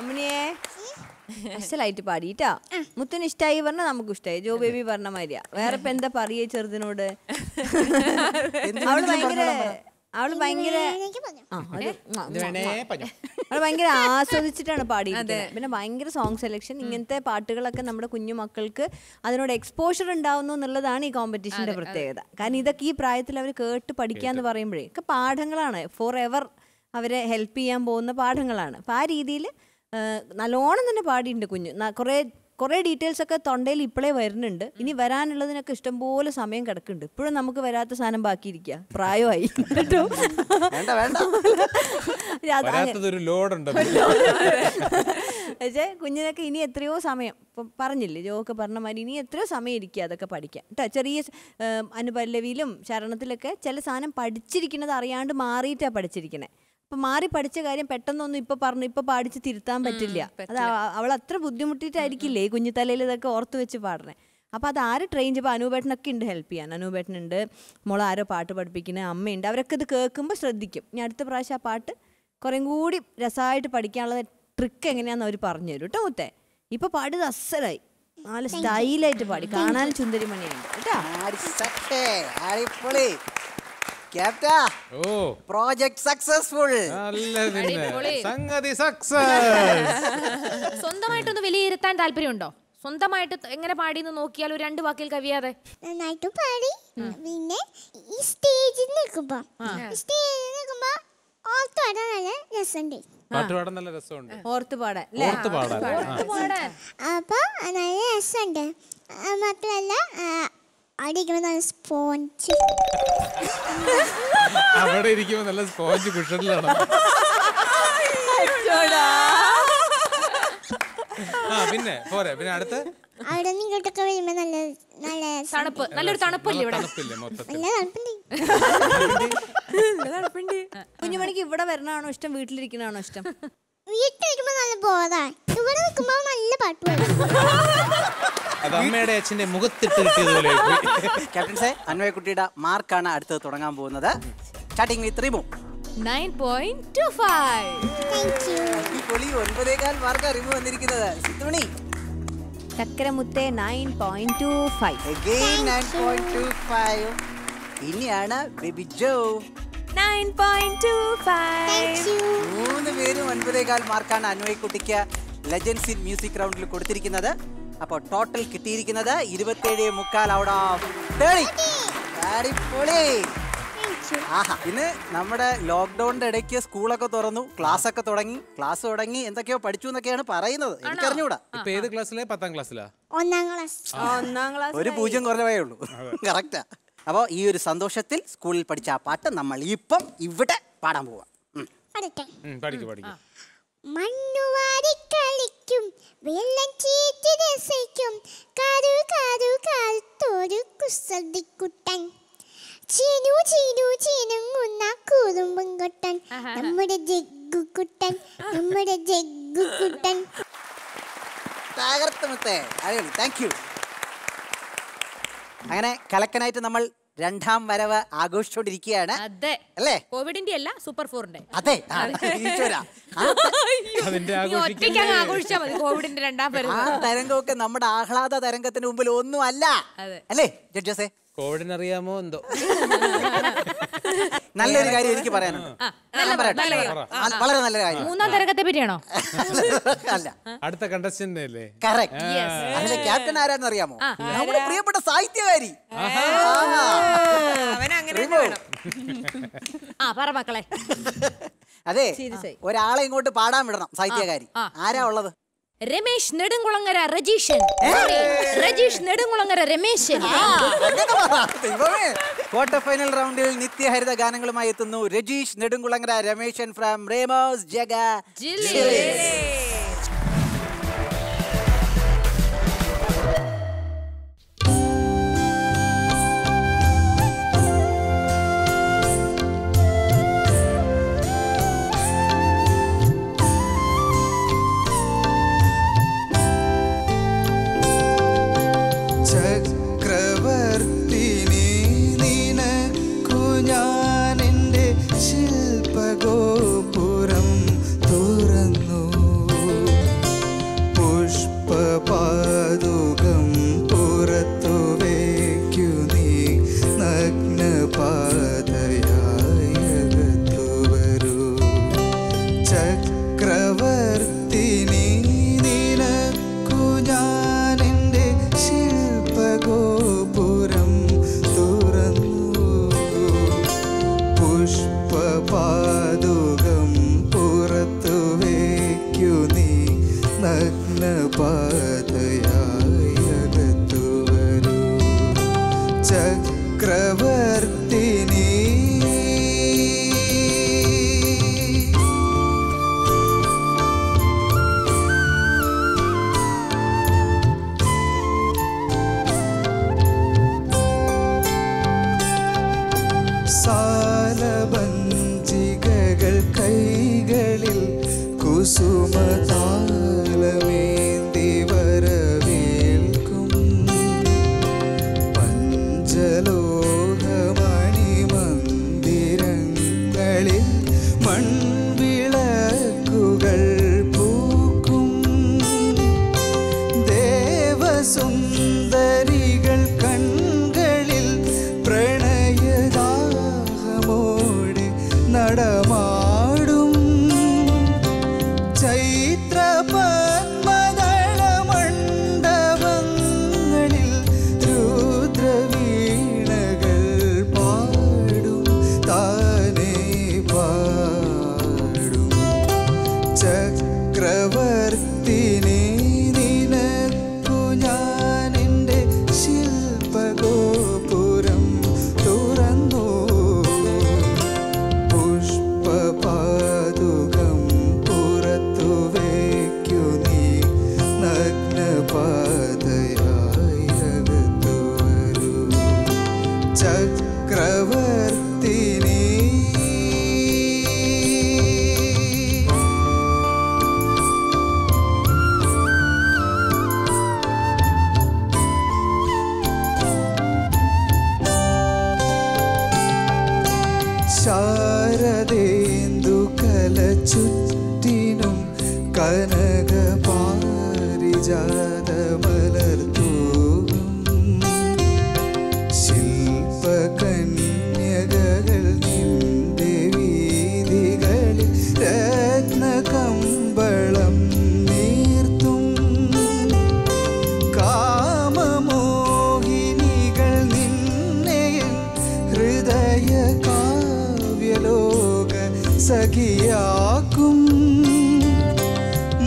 അമ്മണിയെ അസലായിട്ട് പാടിട്ടാ. മുത്തിന് ഇഷ്ടായി പറഞ്ഞാൽ നമുക്കും ഇഷ്ടായി. ജോ ബേബി പറഞ്ഞ മാതിരിയാ. വേറെ ഇപ്പൊ എന്താ പറയേ ചെറുതിനോട്? അവള് ഭയങ്കര ആസ്വദിച്ചിട്ടാണ് പാടിയത്. പിന്നെ ഭയങ്കര സോങ് സെലക്ഷൻ. ഇങ്ങനത്തെ പാട്ടുകളൊക്കെ നമ്മുടെ കുഞ്ഞുമക്കൾക്ക് അതിനോട് എക്സ്പോഷർ ഉണ്ടാവുന്നു എന്നുള്ളതാണ് ഈ കോമ്പറ്റീഷന്റെ പ്രത്യേകത. കാരണം ഇതൊക്കെ ഈ പ്രായത്തിൽ അവർ കേട്ട് പഠിക്കാന്ന് പറയുമ്പോഴേ ഒക്കെ പാഠങ്ങളാണ്, ഫോർ എവർ അവരെ ഹെൽപ്പ് ചെയ്യാൻ പോകുന്ന പാഠങ്ങളാണ്. അപ്പം ആ രീതിയിൽ നല്ലോണം തന്നെ പാടിയിട്ടുണ്ട് കുഞ്ഞു. കുറേ ഡീറ്റെയിൽസ് ഒക്കെ തൊണ്ടയിൽ ഇപ്പോഴേ വരുന്നുണ്ട്. ഇനി വരാനുള്ളതിനൊക്കെ ഇഷ്ടംപോലെ സമയം കിടക്കുന്നുണ്ട്. ഇപ്പോഴും നമുക്ക് വരാത്ത സാധനം ബാക്കിയിരിക്കുക. പ്രായമായി കേട്ടോ. പക്ഷേ കുഞ്ഞിനൊക്കെ ഇനി എത്രയോ സമയം, ഇപ്പം പറഞ്ഞില്ലേ ജോക്ക് പറഞ്ഞ മാതിരി ഇനി എത്രയോ സമയം ഇരിക്കുക അതൊക്കെ പഠിക്കാൻ കേട്ടോ. ചെറിയ അനുപല്ലവിയിലും ശരണത്തിലൊക്കെ ചില സാധനം പഠിച്ചിരിക്കുന്നത് അറിയാണ്ട് മാറിയിട്ടാണ് പഠിച്ചിരിക്കണേ. ഇപ്പം മാറി പഠിച്ച കാര്യം പെട്ടെന്നൊന്നും ഇപ്പം പാടിച്ച് തിരുത്താൻ പറ്റില്ല. അത് അവൾ അത്ര ബുദ്ധിമുട്ടിയിട്ടായിരിക്കില്ലേ കുഞ്ഞുത്തലയിൽ ഇതൊക്കെ ഓർത്ത് വെച്ച് പാടണേ. അപ്പം അത് ആര് ട്രെയിൻ ചെയ്യുമ്പോൾ അനൂപേട്ടനൊക്കെ ഉണ്ട് ഹെൽപ്പ് ചെയ്യാൻ. അനൂപേട്ടനുണ്ട്, മോളെ ആരോ പാട്ട് പഠിപ്പിക്കുന്ന അമ്മയുണ്ട്. അവരൊക്കെ ഇത് കേൾക്കുമ്പോൾ ശ്രദ്ധിക്കും. ഞാൻ അടുത്ത പ്രാവശ്യം ആ പാട്ട് കുറേ കൂടി രസമായിട്ട് പഠിക്കാനുള്ള ട്രിക്ക് എങ്ങനെയാണെന്ന് അവർ പറഞ്ഞു തരും കേട്ടോ. മുത്തേ ഇപ്പോൾ പാടിയത് അസലായി, നല്ല സ്റ്റൈലായിട്ട് പാടി. കാണാൻ സുന്ദരിമണിയുണ്ട് കേട്ടോ. സ്വന്തമായിട്ടൊന്ന് വിലയിരുത്താൻ താല്പര്യമുണ്ടോ? സ്വന്തമായിട്ട് എങ്ങനെ പാടിയെന്ന് നോക്കിയാൽ ഒരു രണ്ട് വാക്കിൽ കവിയാതെ നന്നായിട്ട് പാടി. പിന്നെ ഈ സ്റ്റേജിൽ നിൽക്കുമ്പോ അപ്പൊ നല്ല രസമുണ്ട്. മാത്രല്ല അവിടെ ഇരിക്കുമ്പോ നല്ല സ്പോഞ്ച് കുഷനിലാണ്. പിന്നെ പോരെ പിന്നെ അടുത്ത അവിടെ നിന്ന് ഇങ്ങോട്ടൊക്കെ വരുമ്പോ നല്ല നല്ല തണുപ്പ് നല്ലൊരു തണുപ്പല്ലേ ഇവിടെ തണുപ്പുണ്ട്. കുഞ്ഞുമണിക്ക് ഇവിടെ വരണാണോ ഇഷ്ടം വീട്ടിലിരിക്കണാണോ ഇഷ്ടം? വീട്ടിൽ വരുമ്പോ നല്ല ബോധാ, ഇവിടെ നിൽക്കുമ്പോ നല്ല പാട്ട് അമ്മയുടെ അച്ഛന്റെ മുഖത്തിട്ട് കിട്ടിയതുപോലെ. ക്യാപ്റ്റൻ സേ അന്വയക്കുട്ടിയുടെ മാർക്കാണ് അടുത്തത് തുടങ്ങാൻ പോകുന്നത്. Starting with Rimu 9.25. Thank you. പൊളി 9.25 മാർക്ക് റിമു വന്നിരിക്കുന്നത്. സിത്തുമണി തക്കരമുത്തെ 9.25. Again 9.25. ഇനിയാണ് ബേബി ജോ 9.25. Thank you. മൂന്ന് പേരും 9.25 മാർക്കാണ് അന്വയക്കുട്ടിക്ക് ലെജൻസ് ഇൻ മ്യൂസിക് റൗണ്ടിൽ കൊടുത്തിരിക്കുന്നത്. അപ്പോൾ ടോട്ടൽ കിട്ടിയിരിക്കുന്നത് 27.25 ഔട്ട് ഓഫ് 30. ആഹാ, ഇന്ന് നമ്മുടെ ലോക്ക്ഡൌണിന്റെ ഇടയ്ക്ക് സ്കൂളൊക്കെ തുറന്നു, ക്ലാസ് ഒക്കെ തുടങ്ങി, ക്ലാസ് തുടങ്ങി എന്തൊക്കെയോ പഠിച്ചു എന്നൊക്കെയാണ് പറയുന്നത്. എനിക്കറിഞ്ഞൂടാ. ഇപ്പൊ ഏത് ക്ലാസ്സിലെ? 10th ക്ലാസ്സിലാ? 1st class. 1 കുറവേ ഉള്ളൂ. കറക്റ്റാ. അപ്പോൾ ഈ ഒരു സന്തോഷത്തിൽ സ്കൂളിൽ പഠിച്ച ആ പാട്ട് നമ്മൾ ഇപ്പം ഇവിടെ പാടാൻ പോവാം. മണ്ണുവാരി കളിക്കും വെള്ളം ചീറ്റി രസിക്കും കാരു കാരു കാലത്തോരു കുസൃതിക്കുട്ടൻ ചീനു ചീനു ചീനുങ്ങുന്ന കുറുമ്പും കുട്ടൻ നമ്മുടെ ജഗ്ഗുക്കുട്ടൻ നമ്മുടെ ജഗ്ഗുക്കുട്ടൻ. അങ്ങനെ കലക്കനായിട്ട് നമ്മൾ രണ്ടാം വരവ് ആഘോഷിച്ചോണ്ടിരിക്കുകയാണ്. അതെ അല്ലേ? കോവിഡിന്റെ അല്ല, സൂപ്പർ ഫോറിന്റെ. അതെ, കോവിഡിന്റെ രണ്ടാം വരവ്. ആ തരംഗമൊക്കെ നമ്മുടെ ആഹ്ലാദ തരംഗത്തിന് മുമ്പിൽ ഒന്നും അല്ല, അല്ലേ ജഡ്ജസേ? കോവിഡിന് അറിയാമോ എന്തോ നല്ലൊരു കാര്യം എനിക്ക് പറയാനുണ്ട്. വളരെ നല്ല കാര്യം. മൂന്നാം തരംഗത്തെ പറ്റിയാണോ? അല്ല, അടുത്ത കണ്ടസ്റ്റന്റ് അല്ലേ? കറക്റ്റ്. അതിലെ ക്യാപ്റ്റൻ ആരാന്ന് അറിയാമോ? നമ്മുടെ പ്രിയപ്പെട്ട സാഹിത്യകാരി. അതെ, ഒരാളെ ഇങ്ങോട്ട് പാടാൻ വിടണം. സാഹിത്യകാരി ആരാ ഉള്ളത്? രമേശ് നെടുംകുളങ്ങര രജീഷൻ. രജീഷ് നെടുംകുളങ്ങര രമേശൻ. ക്വാർട്ടർ ഫൈനൽ റൗണ്ടിൽ നിത്യഹരിത ഗാനങ്ങളുമായി എത്തുന്നു രജീഷ് നെടുംകുളങ്ങര രമേശൻ ഫ്രം റേമോസ് ജഗ ജില്ലി. ശാരദേന്ദു കലചുറ്റിനും കനക പാരിജാത മലർത്തൂവും ശില്പകന്യകകൾ നിന്റെ വീതികളിൽ രത്നകമ്പളം നീർത്തും കാമമോഹിനികൾ നിന്നെ ഹൃദയ സഖിയാക്കും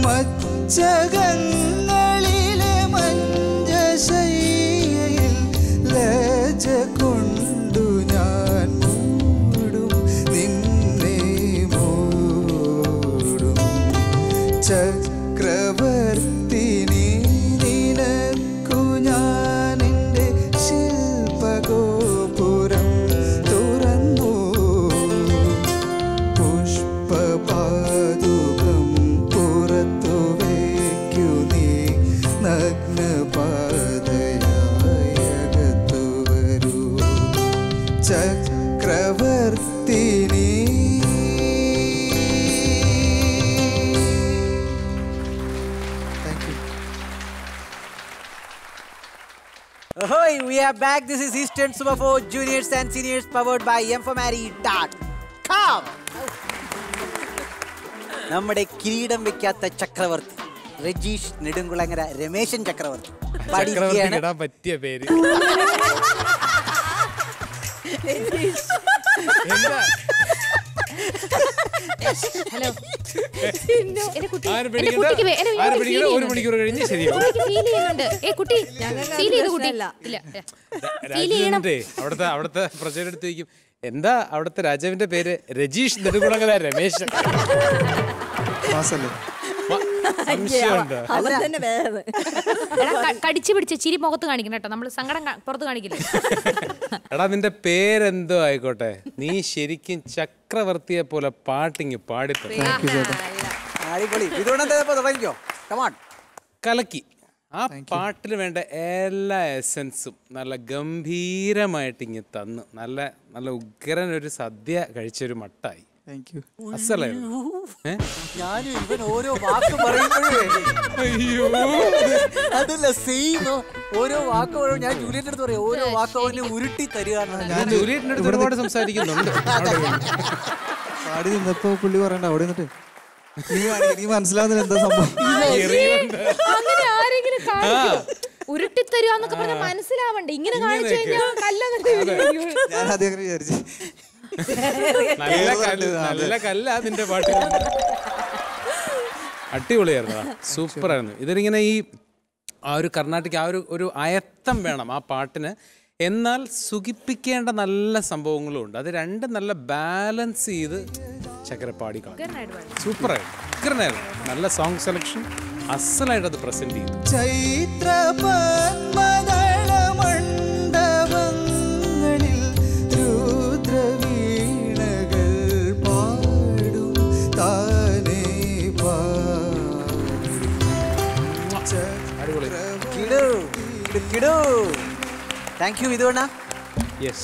മജ്ജകങ്ങളിലെ മഞ്ജശയ്യയിൽ ലജ്ജ കൊണ്ടു ഞാൻ മൂടും നിന്നെ മൂടും ചക്രവർത്തിനി നിനക്കു ഞാൻ എൻ്റെ ശില്പഗോപുരം ചക്രവർത്തിനി. Thank you. Ahoy, we are back. This is Eastern Super 4 Juniors and Seniors powered by M4Mari.com. നമ്മുടെ കിരീടം വെക്കാത്ത ചക്രവർത്തി രജീഷ് നെടുങ്കുളങ്ങര രമേശൻ ചക്രവർത്തി പഠിക്കാൻ പറ്റിയ പേര് അവിടുത്തെ പ്രചോദനം എടുത്ത് വയ്ക്കും. എന്താ അവിടുത്തെ രാജാവിന്റെ പേര്? രജീഷ് നെടുങ്കുളങ്ങര രമേശൻ. കടിച്ചു പിടിച്ച ചിരി മുഖത്ത് കാണിക്കണം കേട്ടോ, നമ്മള് സങ്കടം പുറത്ത് കാണിക്കില്ല. എടാ നിന്റെ പേരെന്തോ ആയിക്കോട്ടെ, നീ ശരിക്കും ചക്രവർത്തിയെ പോലെ പാട്ടിങ് പാടിപ്പോ കലക്കി. ആ പാട്ടിൽ വേണ്ട എല്ലാ എസൻസും നല്ല ഗംഭീരമായിട്ട് ഇങ്ങ് തന്നു. നല്ല നല്ല ഉഗ്രൻ ഒരു സദ്യ കഴിച്ചൊരു മട്ടായി. അതല്ല സെയിം ഓരോ വാക്ക് പറയും. ഞാൻ ജൂലിയറ്റിന്റെ അടുത്ത് പറയും ഓരോ വാക്ക് അവന് ഉരുട്ടി തരികയാണ്. ഞാൻ ജൂലിയറ്റിന്റെ അടുത്ത് ഒരുപാട് സംസാരിക്കുന്നുണ്ട്. ഇന്നപ്പോ പുള്ളി പറയണ്ട അവിടെ നിന്നിട്ട് എനിക്ക് മനസ്സിലാവുന്നില്ല എന്താ സംഭവം. ഉരുട്ടിത്തരുവാന്നൊക്കെ പറഞ്ഞാൽ മനസ്സിലാവണ്ടേ? ഇങ്ങനെ കാണിച്ചു കഴിഞ്ഞാൽ ഞാൻ ആദ്യം വിചാരിച്ചു നല്ല കല്ല അതിന്റെ പാട്ട് അടിപൊളിയായിരുന്നു, സൂപ്പറായിരുന്നു. ഇതിലിങ്ങനെ ഈ ആ ഒരു കർണാടക ആ ഒരു അയത്തം വേണം ആ പാട്ടിന്, എന്നാൽ സുഖിപ്പിക്കേണ്ട നല്ല സംഭവങ്ങളും ഉണ്ട്. അത് രണ്ടും നല്ല ബാലൻസ് ചെയ്ത് ചക്രപ്പാടി സൂപ്പറായിരുന്നു. നല്ല സോങ് സെലക്ഷൻ അസലായിട്ട് അത് പ്രസന്റ് ചെയ്തു.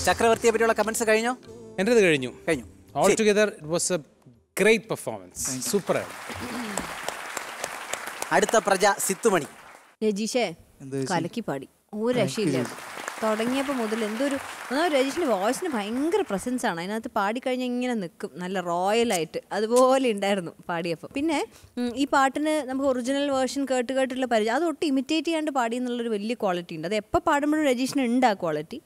ചക്രവർത്തിയെ പറ്റിയുള്ള കമന്റ്സ് കഴിഞ്ഞോ? എൻ്റെത് കഴിഞ്ഞു കഴിഞ്ഞു. All together it was a great performance, super. അടുത്ത പ്രജ സിത്തുമണി. രജീഷേ കലക്കി പാടി, ഒരു രക്ഷയില്ല. തുടങ്ങിയപ്പോൾ മുതൽ എന്തൊരു രജീഷിൻ്റെ വോയിസിന് ഭയങ്കര പ്രസൻസ് ആണ്. അതിനകത്ത് പാടിക്കഴിഞ്ഞാൽ ഇങ്ങനെ നിൽക്കും, നല്ല റോയലായിട്ട് അതുപോലെ ഉണ്ടായിരുന്നു പാടിയപ്പോൾ. പിന്നെ ഈ പാട്ടിന് നമുക്ക് ഒറിജിനൽ വേർഷൻ കേട്ട് കേട്ടുള്ള പരിചയം, അത് ഒട്ടും ഇമിറ്റേറ്റ് ചെയ്യാണ്ട് പാടി എന്നുള്ളൊരു വലിയ ക്വാളിറ്റി ഉണ്ട്. അത് എപ്പോൾ പാടുമ്പോഴും രജീഷിന് ഉണ്ട് ആ ക്വാളിറ്റി.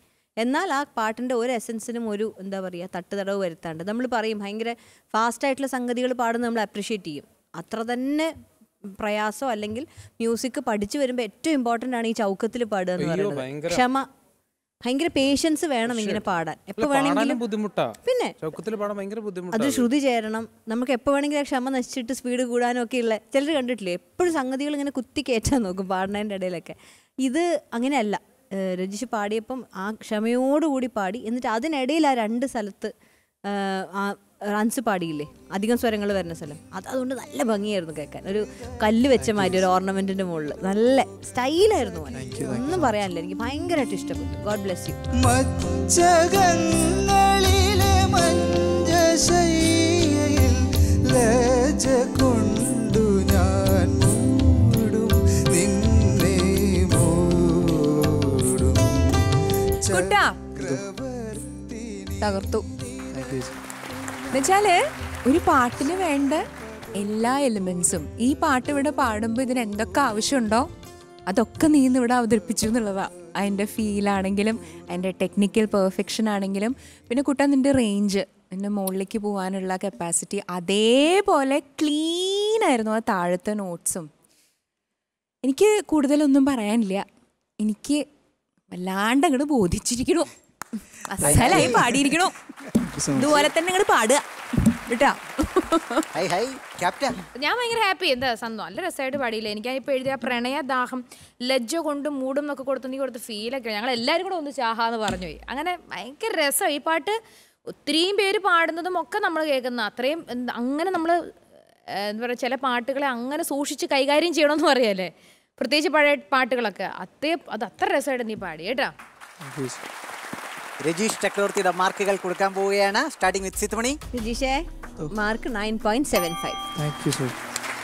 എന്നാൽ ആ പാട്ടിൻ്റെ ഒരു എസൻസിനും ഒരു എന്താ പറയുക തട്ടുതടവ് വരുത്താണ്ട്. നമ്മൾ പറയും ഭയങ്കര ഫാസ്റ്റായിട്ടുള്ള സംഗതികൾ പാടുന്നത് നമ്മൾ അപ്രിഷ്യേറ്റ് ചെയ്യും. അത്ര തന്നെ പ്രയാസം അല്ലെങ്കിൽ മ്യൂസിക് പഠിച്ചു വരുമ്പോൾ ഏറ്റവും ഇമ്പോർട്ടൻ്റ് ആണ് ഈ ചൗക്കത്തിൽ പാടുക എന്ന് പറയുന്നത്. ക്ഷമ, ഭയങ്കര പേഷ്യൻസ് വേണം ഇങ്ങനെ പാടാൻ. എപ്പോൾ വേണമെങ്കിലും പിന്നെ അത് ശ്രുതി ചേരണം. നമുക്ക് എപ്പോൾ വേണമെങ്കിലും ആ ക്ഷമ നശിച്ചിട്ട് സ്പീഡ് കൂടാനും ഒക്കെ ഉള്ള ചിലർ കണ്ടിട്ടില്ലേ? എപ്പോഴും സംഗതികൾ ഇങ്ങനെ കുത്തി കയറ്റാൻ നോക്കും പാടുന്നതിൻ്റെ ഇടയിലൊക്കെ. ഇത് അങ്ങനെയല്ല. രജിഷ് പാടിയപ്പം ആ ക്ഷമയോടുകൂടി പാടി, എന്നിട്ട് അതിനിടയിൽ ആ രണ്ട് സ്ഥലത്ത് റൺസ് പാടിയില്ലേ, അധികം സ്വരങ്ങൾ വരുന്ന സ്ഥലം, അതുകൊണ്ട് നല്ല ഭംഗിയായിരുന്നു കേൾക്കാൻ. ഒരു കല്ല് വെച്ച മാതിരി ഒരു ഓർണമെന്റിന്റെ മുകളിൽ നല്ല സ്റ്റൈലായിരുന്നു. ഒന്നും പറയാനില്ല, എനിക്ക് ഭയങ്കരമായിട്ട് ഇഷ്ടപ്പെട്ടു. God bless you. തകർത്തു. എന്നുവെച്ചാല് ഒരു പാട്ടിന് വേണ്ട എല്ലാ എലിമെന്റ്സും ഈ പാട്ട് ഇവിടെ പാടുമ്പോൾ ഇതിന് എന്തൊക്കെ ആവശ്യമുണ്ടോ അതൊക്കെ നീ ഇന്ന് ഇവിടെ അവതരിപ്പിച്ചു എന്നുള്ളതാ. അതിൻ്റെ ഫീലാണെങ്കിലും അതിൻ്റെ ടെക്നിക്കൽ പെർഫെക്ഷൻ ആണെങ്കിലും പിന്നെ കൂട്ടാൻ നിൻ്റെ റേഞ്ച്, നിൻ്റെ മുകളിലേക്ക് പോകാനുള്ള കപ്പാസിറ്റി അതേപോലെ ക്ലീനായിരുന്നു ആ താഴത്തെ നോട്ട്സും. എനിക്ക് കൂടുതലൊന്നും പറയാനില്ല, എനിക്ക് വല്ലാണ്ട് അങ്ങോട്ട് ബോധിച്ചിരിക്കണോ, അസലായി പാടിയിരിക്കണോ, ഇതുപോലെ തന്നെ അങ്ങോട്ട് പാടുക. ഞാൻ ഭയങ്കര ഹാപ്പി. എന്താ സന്തോഷം, നല്ല രസമായിട്ട് പാടിയില്ല. എനിക്ക് ഇപ്പൊ എഴുതിയ പ്രണയദാഹം ലജ്ജ കൊണ്ട് മൂടും എന്നൊക്കെ കൊടുത്ത് നീ കൊടുത്ത് ഫീലൊക്കെ ഞങ്ങൾ എല്ലാവരും കൂടെ ഒന്ന് ചാഹാന്ന് പറഞ്ഞു പോയി. അങ്ങനെ ഭയങ്കര രസം ഈ പാട്ട്. ഒത്തിരിയും പേര് പാടുന്നതും ഒക്കെ നമ്മൾ കേൾക്കുന്ന അത്രയും അങ്ങനെ നമ്മൾ എന്താ പറയുക ചില പാട്ടുകളെ അങ്ങനെ സൂക്ഷിച്ച് കൈകാര്യം ചെയ്യണമെന്ന് പറയല്ലേ, പ്രത്യേകിച്ച് പഴയ പാട്ടുകളൊക്കെ. അത് അത്ര രസമായിട്ട് നീ പാടി കേട്ടാ. രജീഷ് ചക്രവർത്തിയുടെ മാർക്കുകൾ കൊടുക്കാൻ പോവുകയാണ്. Starting with Sithmani. രജീഷേ മാർക്ക് 9.75. Thank you sir.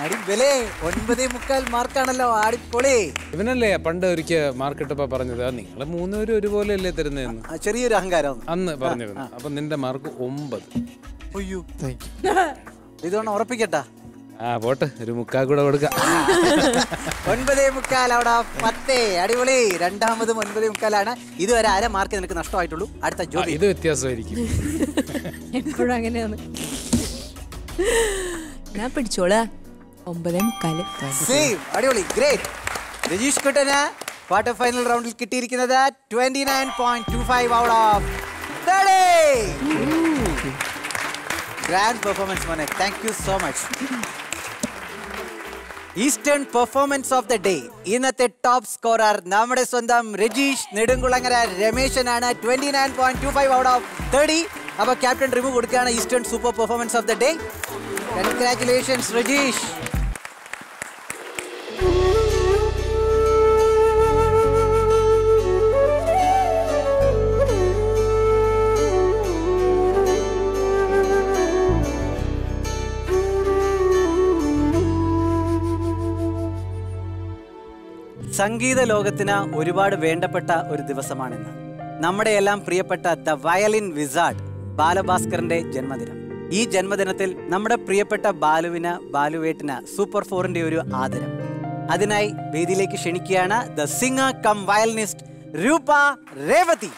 അടിപൊളി 9.25 മാർക്കാണല്ലോ. അടിപൊളി. ഇവനല്ലേ പണ്ട് ഒരിക്കൽ മാർക്ക് ഇട്ടപ്പോൾ പറഞ്ഞത് നിങ്ങൾ മൂന്നുപേരും ഒരുപോലെ അല്ലേ തരുന്നതെന്ന്, ചെറിയൊരു അഹങ്കാരം അന്ന് പറഞ്ഞിരുന്നു. അപ്പം നിന്റെ മാർക്ക് 9. അയ്യോ താങ്ക് യു. ഇതൊന്ന് ഉറപ്പിക്കട്ടാ. ആ പോട്ടെ, ഒരു മുക്കാൽ കൂടെ കൊടുക്കാം. 9.25 അവിടെ 10. അടിപൊളി. രണ്ടാമതും 9.25 ആണ്. ഇതുവരെ അര മാർക്ക് നിനക്ക് നഷ്ടമായിട്ടുള്ളൂ. അടുത്ത ജോലി ഇത് വ്യത്യാസമായിരിക്കും. എപ്പോഴും അങ്ങനെയാണ്. ഞാൻ പിടിച്ചോളാം. 9.25. അടിപൊളി. ഗ്രേറ്റ്. രജീഷ് കുട്ടന് ക്വാർട്ടർ ഫൈനൽ റൗണ്ടിൽ കിട്ടിയിരിക്കുന്നത് 29.25 ഔട്ട് ഓഫ് 30. ഗ്രാൻഡ് പെർഫോമൻസ് മോനെ. Thank you so much. Eastern performance of the day ഇന്നത്തെ ടോപ്പ് സ്കോറർ നമ്മുടെ സ്വന്തം രജീഷ് നെടുങ്കുളങ്ങര രമേശനാണ്. 29.25 ഔട്ട് ഓഫ് 30. അപ്പോൾ ക്യാപ്റ്റൻ റിമൂവ് കൊടുക്കുകയാണ് eastern super performance of the day. Congratulations Rajeesh. സംഗീത ലോകത്തിന് ഒരുപാട് വേണ്ടപ്പെട്ട ഒരു ദിവസമാണിന്ന്. നമ്മുടെ എല്ലാം പ്രിയപ്പെട്ട ദ വയലിൻ വിസാർഡ് ബാലഭാസ്കറിന്റെ ജന്മദിനം. ഈ ജന്മദിനത്തിൽ നമ്മുടെ പ്രിയപ്പെട്ട ബാലുവേട്ടന് Super 4ന്റെ ഒരു ആദരം. അതിനായി വേദിയിലേക്ക് ക്ഷണിക്കുകയാണ് ദ സിംഗർ കം വയലിനിസ്റ്റ് രൂപ രേവതി.